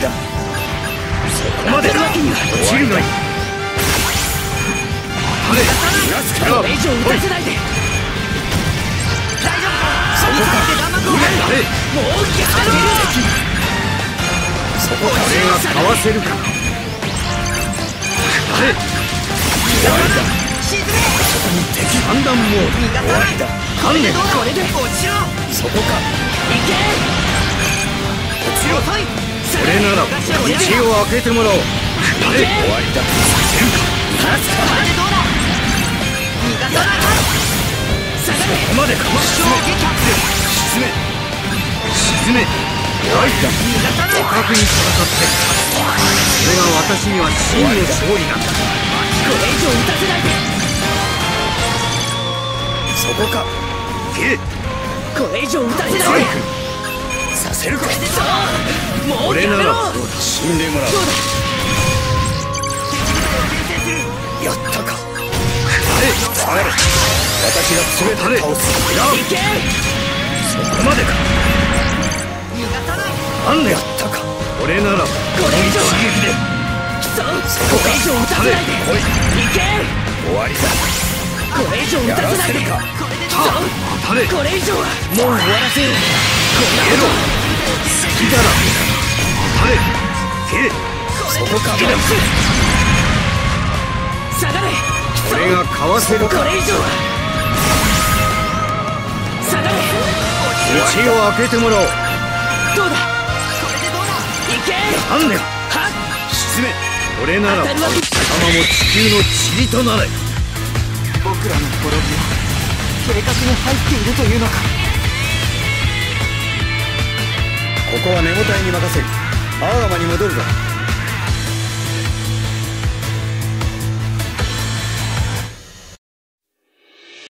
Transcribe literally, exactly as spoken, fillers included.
だ。そこまでの脇には落ちるがいい。これ以上打たせないで。大丈夫か。そこか。もう逆転できる。そこ、これはかわせるか。あれ終わりだ。沈め。そこに敵判断モード。終わりだ。観念か。これで落ちろ。そこか。いけ。落ちろ。それなら道を開けてもらおう。あれ終わりだ。せんか。ラスカ。あれどうだ。逃がさない。そこまでかましょう。沈め。沈め。弱いだ。互角に戦って、それが私には真の勝利なんだ。これ以上打たせないで。そこか。え、これ以上打たせないで。させるか。もうやめろ。死んでもらう。やったか。あれ、あれ。私が全て倒す。やいけ。そこまでか。何でやったか。これならこれ以上刺激で。そこ以上打たせないで。いけ。終わりだ。これ以上打たせないで。これ以上はもう終わらせよう。これを好きだら当たれ。けそこか。下がれ。これがかわせるか。これ以上は下がれ。口を開けてもらおう。どうだ。なんだよ。失礼。これなら貴様も地球の塵となれ。僕らの滅びは計画に入っているというのか。ここはネゴ隊に任せる。アーマに戻るぞ。